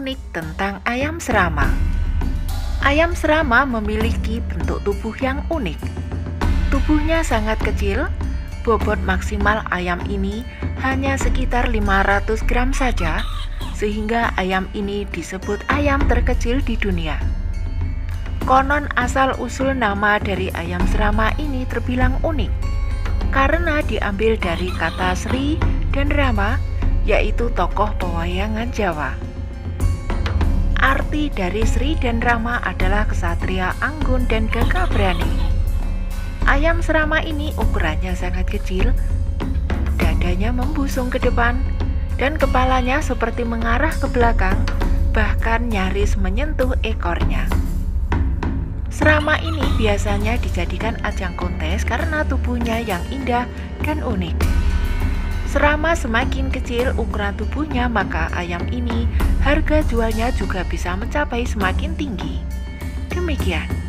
unik tentang ayam serama. Ayam serama memiliki bentuk tubuh yang unik. Tubuhnya sangat kecil, bobot maksimal ayam ini hanya sekitar 500 gram saja, sehingga ayam ini disebut ayam terkecil di dunia. Konon asal-usul nama dari ayam serama ini terbilang unik, karena diambil dari kata Sri dan Rama, yaitu tokoh pewayangan Jawa. Arti dari Sri dan Rama adalah kesatria anggun dan gagah berani. Ayam serama ini ukurannya sangat kecil, dadanya membusung ke depan, dan kepalanya seperti mengarah ke belakang, bahkan nyaris menyentuh ekornya. Serama ini biasanya dijadikan ajang kontes karena tubuhnya yang indah dan unik. Serama semakin kecil ukuran tubuhnya, maka ayam ini harga jualnya juga bisa mencapai semakin tinggi. Demikian.